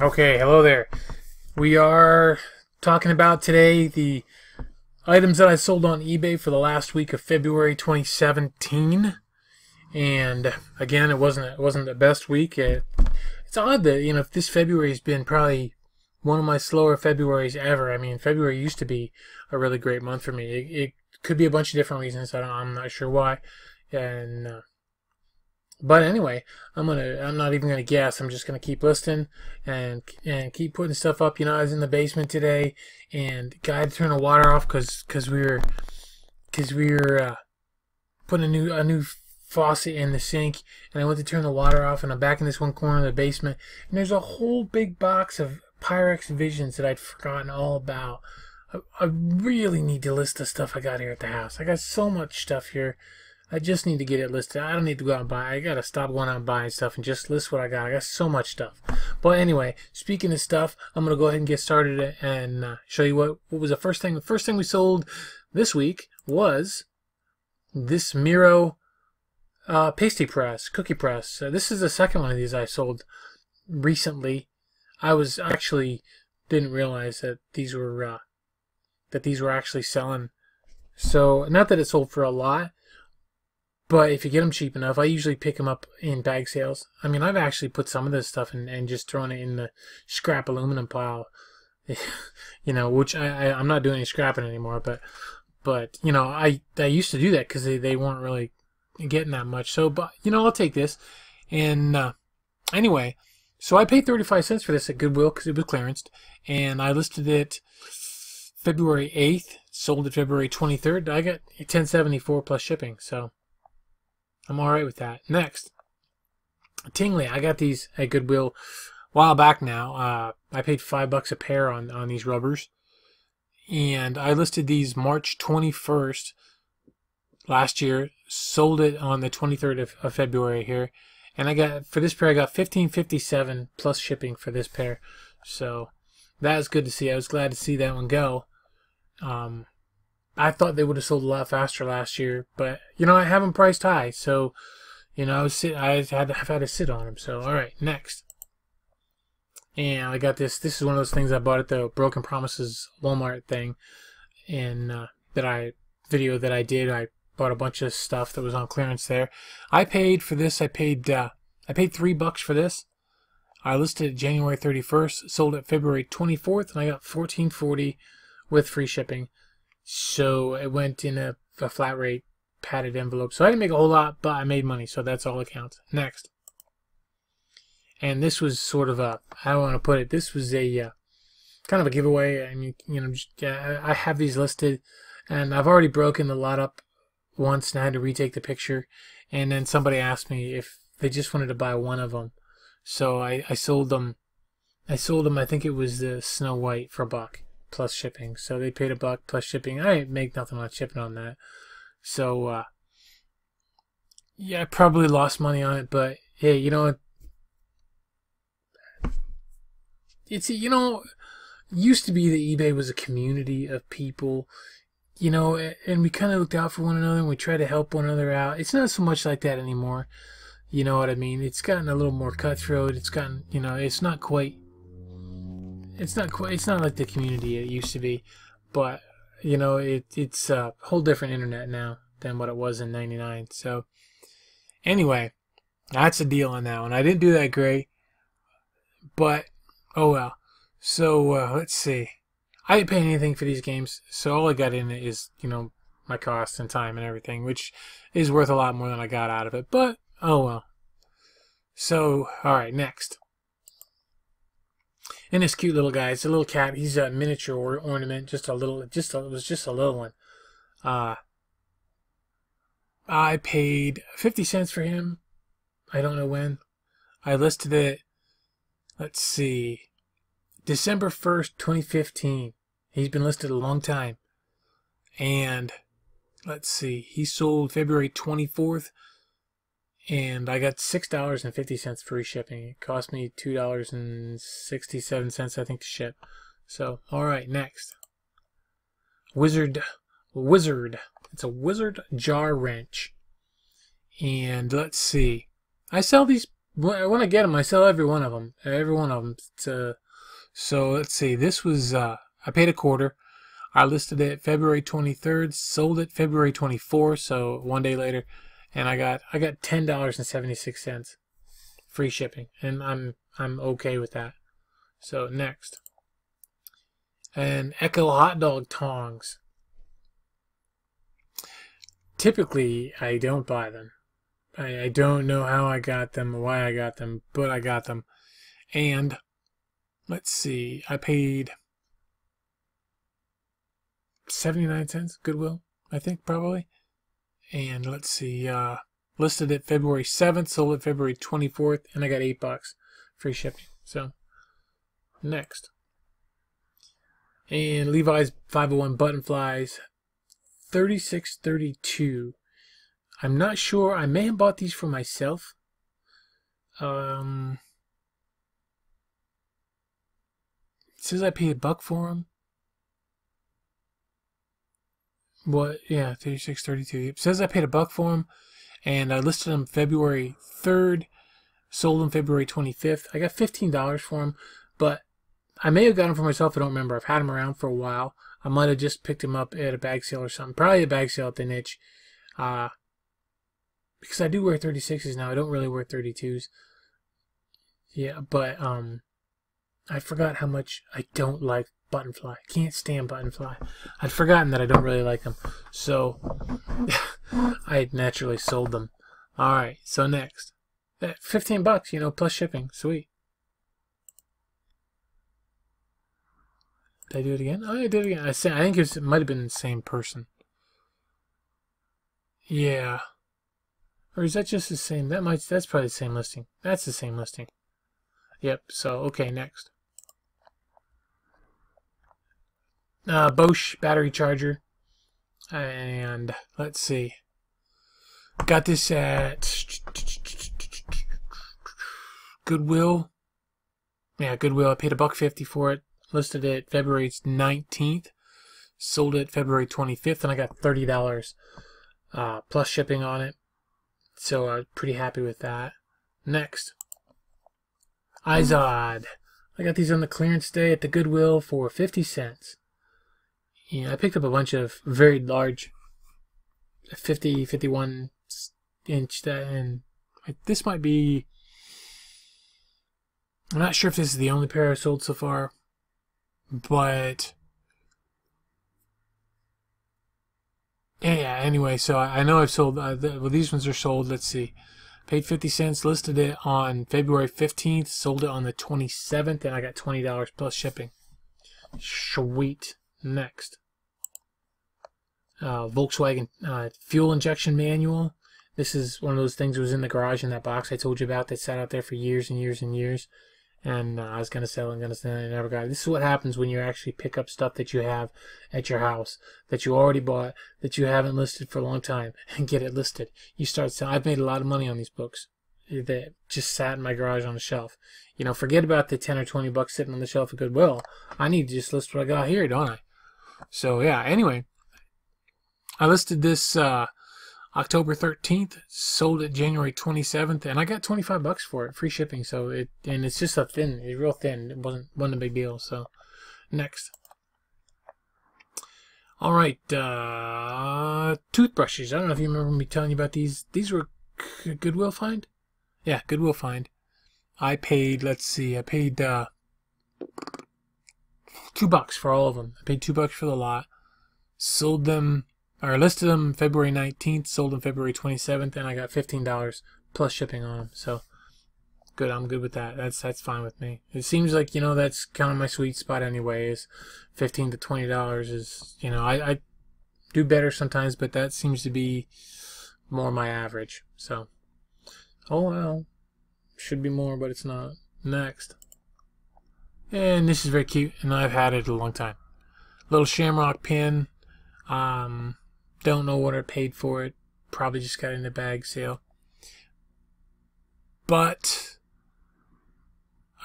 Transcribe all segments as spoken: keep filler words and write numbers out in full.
Okay, hello there. We are talking about today the items that I sold on eBay for the last week of February twenty seventeen. And again, it wasn't it wasn't the best week. It, it's odd that, you know, if this February has been probably one of my slower Februaries ever. I mean, February used to be a really great month for me. It, it could be a bunch of different reasons. I don't, I'm not sure why. And uh, But anyway, I'm gonna. I'm not even gonna guess. I'm just gonna keep listening and and keep putting stuff up. You know, I was in the basement today, and I had to turn the water off because because we were because we were uh, putting a new a new faucet in the sink, and I went to turn the water off, and I'm back in this one corner of the basement, and there's a whole big box of Pyrex Visions that I'd forgotten all about. I, I really need to list the stuff I got here at the house. I got so much stuff here. I just need to get it listed. I don't need to go out and buy. I gotta stop going out and buying stuff and just list what I got. I got so much stuff. But anyway, speaking of stuff, I'm gonna go ahead and get started and uh, show you what what was the first thing. The first thing we sold this week was this Miro uh, pastry press, cookie press. Uh, this is the second one of these I sold recently. I was actually didn't realize that these were uh, that these were actually selling. So not that it sold for a lot. But if you get them cheap enough, I usually pick them up in bag sales. I mean, I've actually put some of this stuff in and just thrown it in the scrap aluminum pile, you know, which I, I, I'm not doing any scrapping anymore. But, but you know, I, I used to do that because they, they weren't really getting that much. So, but, you know, I'll take this. And uh, anyway, so I paid thirty-five cents for this at Goodwill because it was clearanced. And I listed it February eighth, sold it February twenty-third. I got ten seventy-four plus shipping, so I'm alright with that. Next, Tingley. I got these at Goodwill a while back now. Uh, I paid five bucks a pair on, on these rubbers. And I listed these March twenty-first last year. Sold it on the twenty-third of, of February here. And I got, for this pair, I got fifteen fifty-seven plus shipping for this pair. So that was good to see. I was glad to see that one go. Um... I thought they would have sold a lot faster last year, but you know I have them priced high, so you know I was sit, I had to, I've had to sit on them. So all right, next, and I got this. This is one of those things I bought at the Broken Promises Walmart thing, and uh, that I video that I did. I bought a bunch of stuff that was on clearance there. I paid for this. I paid uh, I paid three bucks for this. I listed it January thirty-first, sold it February twenty-fourth, and I got fourteen forty with free shipping. So it went in a, a flat rate padded envelope. So I didn't make a whole lot, but I made money. So that's all that counts. Next. And this was sort of a, I don't want to put it, this was a uh, kind of a giveaway. I mean, you know, just, uh, I have these listed and I've already broken the lot up once and I had to retake the picture. And then somebody asked me if they just wanted to buy one of them. So I, I sold them. I sold them, I think it was the Snow White for a buck. Plus shipping, so they paid a buck plus shipping. I didn't make nothing on shipping on that, so uh, yeah, I probably lost money on it. But hey, you know, it's you know, used to be that eBay was a community of people, you know, and we kind of looked out for one another and we tried to help one another out. It's not so much like that anymore. You know what I mean? It's gotten a little more cutthroat. It's gotten, you know, it's not quite. It's not quite, it's not like the community it used to be, but you know it it's a whole different internet now than what it was in ninety-nine. So anyway, that's a deal on that one. I didn't do that great, but oh well. So uh, let's see. I didn't pay anything for these games, so all I got in it is you know my cost and time and everything, which is worth a lot more than I got out of it. But oh well. So all right, next. And this cute little guy, it's a little cat. He's a miniature or ornament, just a little, just a, it was just a little one. Uh, I paid fifty cents for him. I don't know when. I listed it, let's see, December first, twenty fifteen. He's been listed a long time. And let's see, he sold February twenty-fourth. And I got six dollars and fifty cents free shipping. It cost me two dollars and sixty-seven cents, I think, to ship. So, alright, next. Wizard. Wizard. It's a wizard jar wrench. And let's see. I sell these when I get them, I sell every one of them. Every one of them. To, so let's see. This was uh, I paid a quarter. I listed it February twenty-third, sold it February twenty-fourth, so one day later, and I got I got ten dollars and seventy six cents, free shipping, and I'm I'm okay with that. So next, and Echo hot dog tongs. Typically, I don't buy them. I, I don't know how I got them or why I got them, but I got them. And let's see, I paid seventy-nine cents, Goodwill, I think, probably. And let's see, uh, listed it February seventh, sold it February twenty-fourth, and I got eight bucks free shipping. So, next. And Levi's five oh one button flies, thirty-six thirty-two. I'm not sure. I may have bought these for myself. Um, it says I paid a buck for them. What? Yeah, thirty-six thirty-two. It says I paid a buck for them, and I listed them February third, sold them February twenty-fifth. I got fifteen dollars for them, but I may have got them for myself. I don't remember. I've had them around for a while. I might have just picked them up at a bag sale or something. Probably a bag sale at the niche, uh, because I do wear thirty-sixes now. I don't really wear thirty-twos. Yeah, but um, I forgot how much I don't like buttonfly. I can't stand buttonfly. I'd forgotten that I don't really like them, so I had naturally sold them. All right, so next, fifteen bucks, you know, plus shipping, sweet. Did I do it again? Oh, I did it again. I said I think it, was, it might have been the same person. Yeah, or is that just the same? That might. That's probably the same listing. That's the same listing. Yep. So okay, next. Uh, Bosch battery charger, and let's see, got this at Goodwill. Yeah, Goodwill. I paid a buck fifty for it, listed it February nineteenth, sold it February twenty-fifth, and I got thirty dollars uh, plus shipping on it, so I was pretty happy with that. Next, Izod. I got these on the clearance day at the Goodwill for fifty cents. Yeah, I picked up a bunch of very large fifty, fifty-one inch, and this might be, I'm not sure if this is the only pair I sold so far, but yeah, anyway, so I know I've sold, uh, the, well, these ones are sold, let's see, paid fifty cents, listed it on February fifteenth, sold it on the twenty-seventh, and I got twenty dollars plus shipping. Sweet. Next, uh, Volkswagen uh, fuel injection manual. This is one of those things that was in the garage in that box I told you about that sat out there for years and years and years. And uh, I was going to sell and going to sell and I never got it. This is what happens when you actually pick up stuff that you have at your house, that you already bought, that you haven't listed for a long time, and get it listed. You start selling. I've made a lot of money on these books that just sat in my garage on the shelf. You know, forget about the ten or twenty bucks sitting on the shelf at Goodwill. I need to just list what I got here, don't I? So yeah, anyway, I listed this uh, October thirteenth, sold it January twenty-seventh, and I got twenty-five bucks for it, free shipping. So it, and it's just a thin, it's real thin. It wasn't wasn't a big deal. So next, all right, uh, toothbrushes. I don't know if you remember me telling you about these. These were Goodwill find. Yeah, Goodwill find. I paid. Let's see, I paid. Uh, Two bucks for all of them. I paid two bucks for the lot. Sold them, or listed them February nineteenth, sold them February twenty-seventh, and I got fifteen dollars plus shipping on them. So good, I'm good with that. That's that's fine with me. It seems like, you know, that's kind of my sweet spot anyway, is fifteen to twenty dollars is, you know, I, I do better sometimes, but that seems to be more my average. So, oh well, should be more, but it's not. Next. And this is very cute, and I've had it a long time. Little shamrock pin. Um, don't know what I paid for it. Probably just got it in a bag sale. But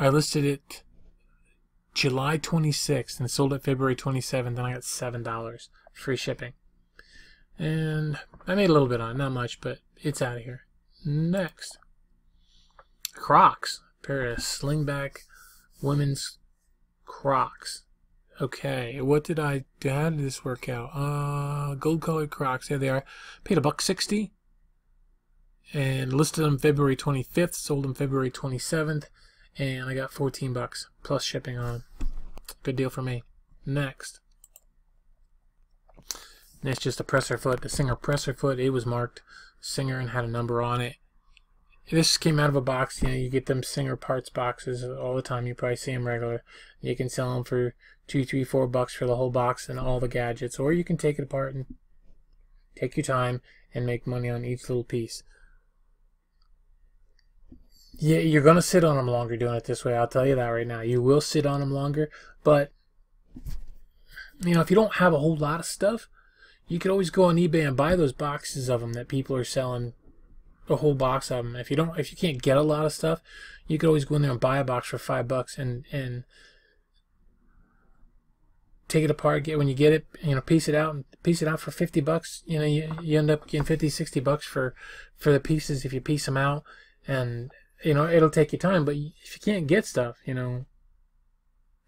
I listed it July twenty-sixth and sold it February twenty-seventh, and I got seven dollars free shipping. And I made a little bit on it, not much, but it's out of here. Next. Crocs. A pair of slingback women's Crocs. Okay, what did I, how did this work out? Uh, gold-colored Crocs, there they are. Paid a buck sixty. And listed them February twenty-fifth, sold them February twenty-seventh, and I got fourteen bucks plus shipping on. Good deal for me. Next. And it's just a presser foot, the Singer presser foot. It was marked Singer and had a number on it. This came out of a box. You know, you get them Singer parts boxes all the time. You probably see them regular. You can sell them for two, three, four bucks for the whole box and all the gadgets, or you can take it apart and take your time and make money on each little piece. Yeah, you're going to sit on them longer doing it this way. I'll tell you that right now. You will sit on them longer, but you know, if you don't have a whole lot of stuff, you could always go on eBay and buy those boxes of them that people are selling, a whole box of them. If you don't, if you can't get a lot of stuff, you could always go in there and buy a box for five bucks and and take it apart. Get when you get it, you know, piece it out and piece it out for fifty bucks. You know, you you end up getting fifty, sixty bucks for for the pieces if you piece them out. And you know, it'll take you time, but if you can't get stuff, you know,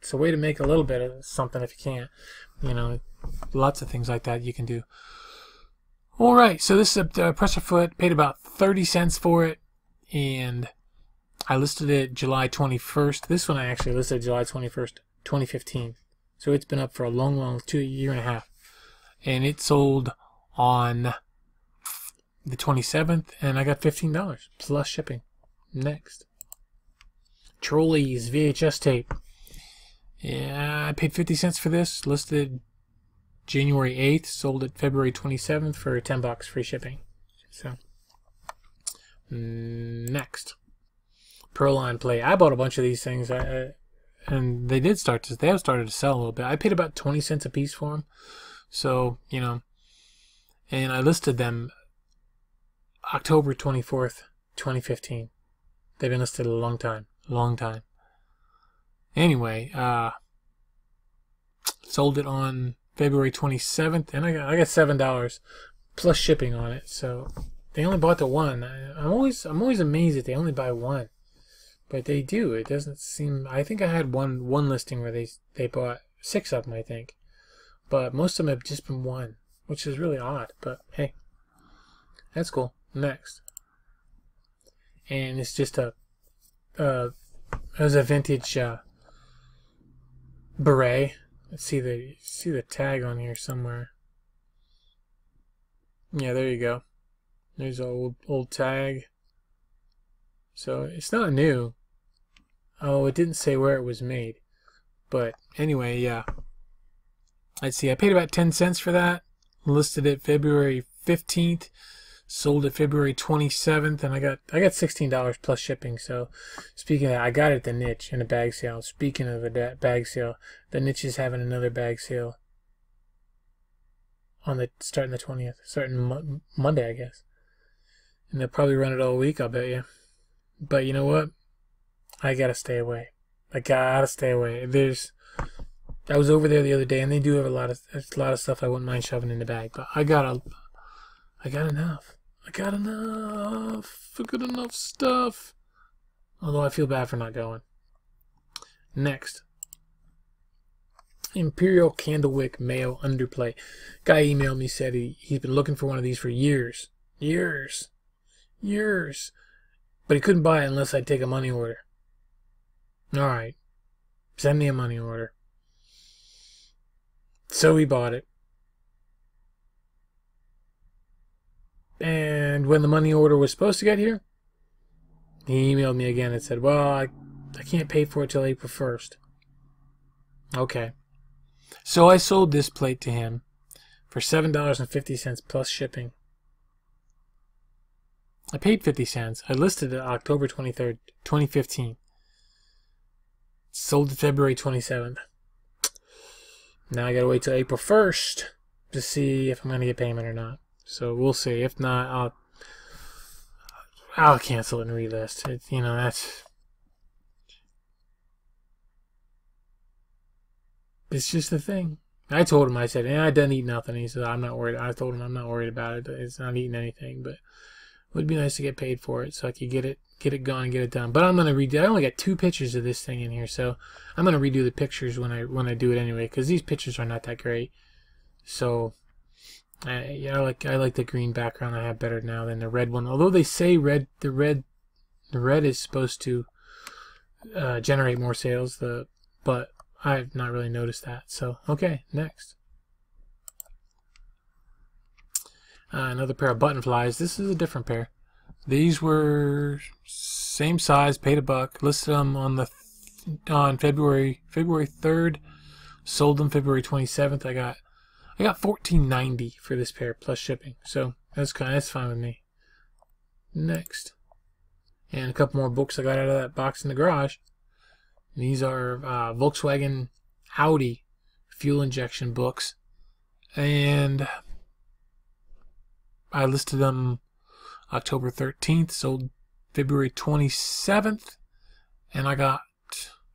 it's a way to make a little bit of something if you can't. You know, lots of things like that you can do. All right, so this is a uh, presser foot. Paid about thirty cents for it, and I listed it July twenty-first. This one I actually listed July twenty-first, twenty fifteen. So it's been up for a long, long two year and a half, and it sold on the twenty-seventh, and I got fifteen dollars plus shipping. Next, Trollies V H S tape. Yeah, I paid fifty cents for this. Listed January eighth, sold it February twenty-seventh for ten bucks free shipping. So next, Pearline Play. I bought a bunch of these things, I, I, and they did start to they have started to sell a little bit. I paid about twenty cents a piece for them, so you know, and I listed them October twenty-fourth, twenty fifteen. They've been listed a long time, long time. Anyway, uh, sold it on February twenty-seventh, and I got I got seven dollars plus shipping on it. So they only bought the one. I, I'm always I'm always amazed that they only buy one, but they do. It doesn't seem. I think I had one one listing where they they bought six of them, I think, but most of them have just been one, which is really odd. But hey, that's cool. Next. And it's just a, uh, it was a vintage uh, beret. Let's see the see the tag on here somewhere. Yeah, there you go. There's an old old tag. So it's not new. Oh, it didn't say where it was made, but anyway, yeah. Let's see. I paid about ten cents for that. Listed it February fifteenth. Sold it February twenty-seventh, and I got I got sixteen dollars plus shipping. So speaking of that, I got it at the Niche in a bag sale. Speaking of the bag sale, the Niche is having another bag sale on the starting the twentieth, starting Mo Monday, I guess. And they'll probably run it all week, I'll bet you. But you know what? I gotta stay away. I gotta stay away. There's I was over there the other day, and they do have a lot of a lot of stuff I wouldn't mind shoving in the bag, but I gotta. I got enough. I got enough for good enough stuff. Although I feel bad for not going. Next. Imperial Candlewick Mayo Underplay. Guy emailed me, said he, he's been looking for one of these for years. Years. Years. But he couldn't buy it unless I'd take a money order. Alright. Send me a money order. So he bought it. And when the money order was supposed to get here, he emailed me again and said, well, I, I can't pay for it till April first. Okay. So I sold this plate to him for seven dollars and fifty cents plus shipping. I paid fifty cents. I listed it October twenty-third, twenty fifteen. Sold it February twenty-seventh. Now I gotta wait till April first to see if I'm gonna get payment or not. So we'll see. If not, I'll I'll cancel it and relist. It, you know, that's it's just the thing. I told him. I said, "And eh, I didn't eat nothing." He said, "I'm not worried." I told him, "I'm not worried about it. It's not eating anything." But It would be nice to get paid for it so I could get it get it gone and get it done. But I'm gonna redo. I only got two pictures of this thing in here, so I'm gonna redo the pictures when I when I do it anyway, because these pictures are not that great. So I, yeah, I like I like the green background I have better now than the red one. Although they say red, the red, the red is supposed to uh, generate more sales. The but I've not really noticed that. So okay, next. Uh, another pair of button flies. This is a different pair. These were same size, paid a buck. Listed them on the th on February February third. Sold them February twenty seventh. I got. I got fourteen ninety for this pair plus shipping, so that's kind of, that's fine with me. Next, and a couple more books I got out of that box in the garage. And these are uh, Volkswagen Audi fuel injection books, and I listed them October thirteenth, sold February twenty-seventh, and I got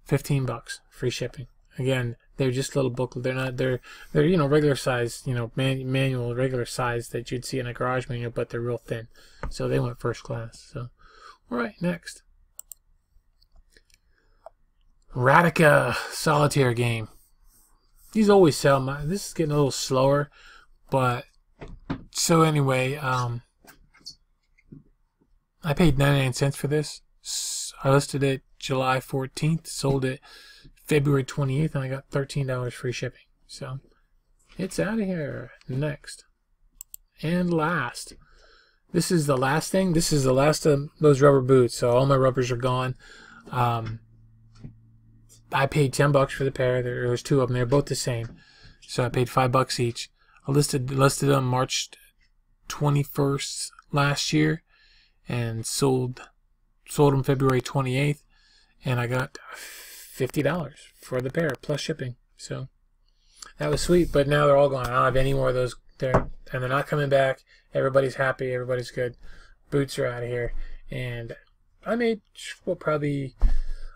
fifteen bucks free shipping. Again, they're just little booklet. They're not. They're they're you know regular size. You know man, manual regular size that you'd see in a garage manual, but they're real thin. So they went first class. So, all right, next. Radica solitaire game. These always sell. My this is getting a little slower, but so anyway, um, I paid ninety-nine cents for this. I listed it July fourteenth. Sold it February twenty-eighth, and I got thirteen dollars free shipping. So it's out of here. Next and last, this is the last thing. This is the last of those rubber boots. So all my rubbers are gone. Um, I paid ten bucks for the pair. There, there's two of them. They're both the same. So I paid five bucks each. I listed listed them March twenty-first last year, and sold sold them February twenty-eighth, and I got fifty dollars for the pair plus shipping. So that was sweet, but now they're all gone. I don't have any more of those there, and they're not coming back. Everybody's happy, everybody's good. Boots are out of here. And I made well, probably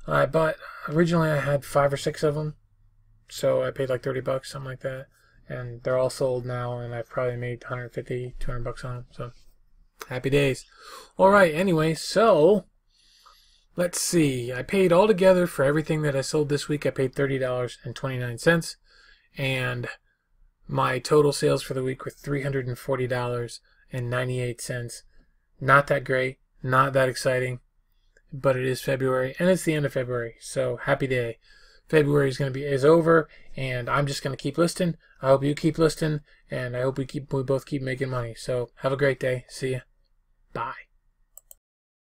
I bought originally I had five or six of them, so I paid like thirty bucks, something like that, and they're all sold now, and I probably made one fifty, two hundred bucks on them. So happy days. All right, anyway, so let's see. I paid all together for everything that I sold this week. I paid thirty dollars and twenty-nine cents, and my total sales for the week were three hundred forty dollars and ninety-eight cents. Not that great, not that exciting, but it is February, and it's the end of February, so happy day. February is going to be is over, and I'm just going to keep listing. I hope you keep listing, and I hope we keep we both keep making money. So have a great day. See ya. Bye.